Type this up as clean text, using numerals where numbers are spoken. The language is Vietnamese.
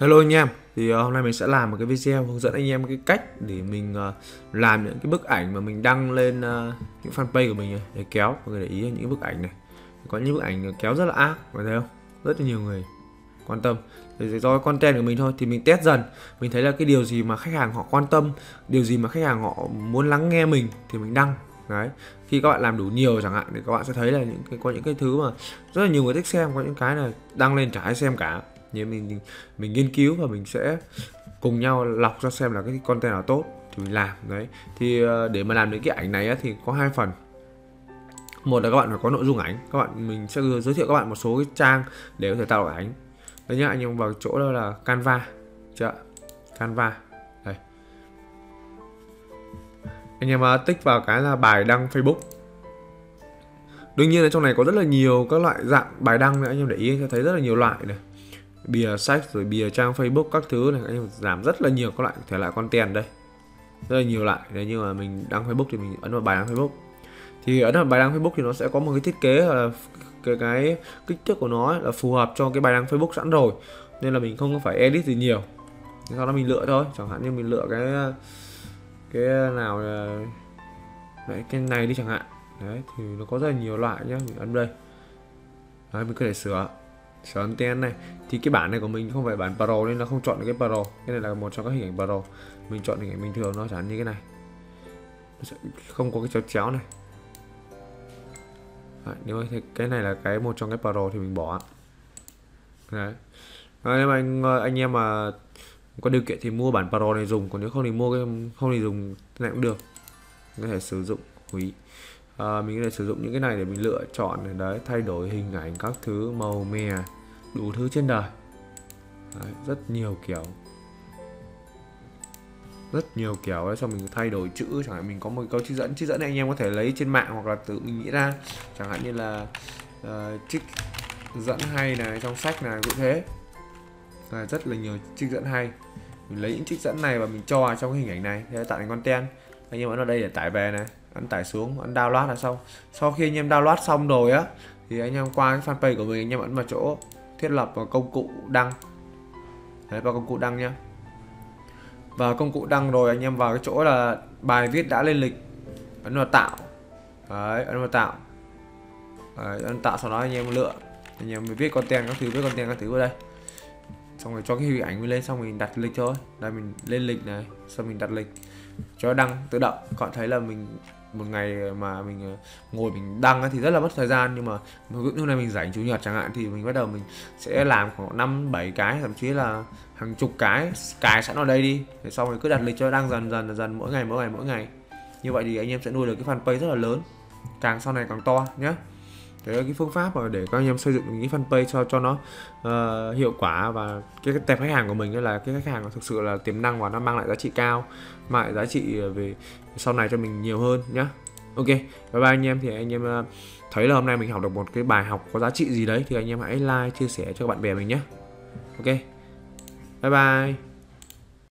Hello anh em, thì hôm nay mình sẽ làm một cái video hướng dẫn anh em cái cách để mình làm những cái bức ảnh mà mình đăng lên những fanpage của mình để kéo. Mọi người để ý những bức ảnh này, có những bức ảnh kéo rất là ác, mọi người thấy không? Rất là nhiều người quan tâm. Thì do content của mình thôi, thì mình test dần, mình thấy là cái điều gì mà khách hàng họ quan tâm, điều gì mà khách hàng họ muốn lắng nghe mình thì mình đăng. Đấy, khi các bạn làm đủ nhiều chẳng hạn thì các bạn sẽ thấy là có những cái thứ mà rất là nhiều người thích xem, có những cái là đăng lên chả ai xem cả. Nhưng mình nghiên cứu và mình sẽ cùng nhau lọc ra xem là cái content nào tốt thì mình làm. Đấy, thì để mà làm đến cái ảnh này á, thì có hai phần. Một là các bạn phải có nội dung ảnh, mình sẽ giới thiệu các bạn một số cái trang để có thể tạo được ảnh. Đấy nhá, anh em vào chỗ đó là Canva, chưa? Canva đây. Anh em tích vào cái là bài đăng Facebook. Đương nhiên là trong này có rất là nhiều các loại dạng bài đăng này, anh em để ý thấy rất là nhiều loại này. Bìa sách rồi bìa trang Facebook các thứ này, anh em làm rất là nhiều các loại thể loại content đây. Rất là nhiều loại. Đấy, nhưng mà mình đăng Facebook thì mình ấn vào bài đăng Facebook. Thì ấn vào bài đăng Facebook thì nó sẽ có một cái thiết kế là cái kích thước của nó là phù hợp cho cái bài đăng Facebook sẵn rồi. Nên là mình không phải edit gì nhiều. Sau đó mình lựa thôi, chẳng hạn như mình lựa cái nào là đấy, cái này đi chẳng hạn. Đấy thì nó có rất là nhiều loại nhá, mình ấn đây. Đấy, mình có thể sửa content này. Thì cái bản này của mình không phải bản pro nên nó không chọn được cái pro. Cái này là một trong các hình ảnh pro. Mình chọn hình ảnh bình thường nó chẳng như cái này. Không có cái chéo chéo này. Đấy, nếu thì cái này là cái một trong cái pro thì mình bỏ. Đấy. Nếu mà anh em mà có điều kiện thì mua bản pro này dùng, còn nếu không thì mua cái không thì dùng cái này cũng được. Mình có thể sử dụng hủy. Mình có thể sử dụng những cái này để mình lựa chọn này, đấy, thay đổi hình ảnh các thứ, màu mè, đủ thứ trên đời. Đấy, rất nhiều kiểu. Đấy, xong mình thay đổi chữ, chẳng hạn mình có một câu trích dẫn này anh em có thể lấy trên mạng hoặc là tự mình nghĩ ra. Chẳng hạn như là trích dẫn hay này, trong sách này cũng thế. Đấy, rất là nhiều trích dẫn hay. Mình lấy những trích dẫn này và mình cho vào trong cái hình ảnh này để tạo thành content. Anh em ấn vào đây để tải về này, ấn tải xuống, ấn download là xong. Sau khi anh em download xong rồi á thì anh em qua cái fanpage của mình, anh em ấn vào chỗ thiết lập và công cụ đăng. Đấy, vào công cụ đăng nhá. Vào công cụ đăng rồi anh em vào cái chỗ là bài viết đã lên lịch, ấn vào tạo. Đấy, ấn vào tạo. Đấy, ấn tạo sau đó anh em lựa, anh em viết content các thứ, vào đây. Xong rồi cho cái hình ảnh mình lên, xong mình đặt lịch thôi. Đây mình lên lịch này, xong mình đặt lịch cho đăng tự động. Các bạn thấy là mình một ngày mà mình ngồi mình đăng thì rất là mất thời gian, nhưng mà hôm nay mình rảnh chủ nhật chẳng hạn thì mình bắt đầu mình sẽ làm khoảng 5-7 cái, thậm chí là hàng chục cái cài sẵn ở đây đi. Thế xong rồi cứ đặt lịch cho đăng dần dần mỗi ngày. Như vậy thì anh em sẽ nuôi được cái fanpage rất là lớn, càng sau này càng to nhé. Đấy là cái phương pháp mà để các anh em xây dựng cái fanpage cho nó hiệu quả, và cái tệp khách hàng của mình là cái khách hàng thực sự là tiềm năng và nó mang lại giá trị cao, mang lại giá trị về sau này cho mình nhiều hơn nhá. Ok, bye bye anh em. Thì anh em thấy là hôm nay mình học được một cái bài học có giá trị gì đấy thì anh em hãy like, chia sẻ cho bạn bè mình nhé. Ok, bye bye.